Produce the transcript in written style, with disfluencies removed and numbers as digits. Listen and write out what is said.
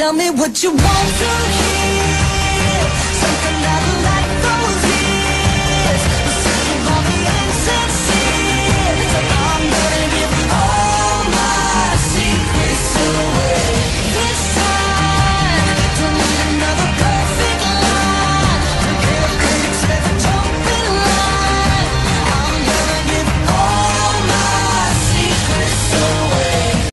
Tell me what you want to hear.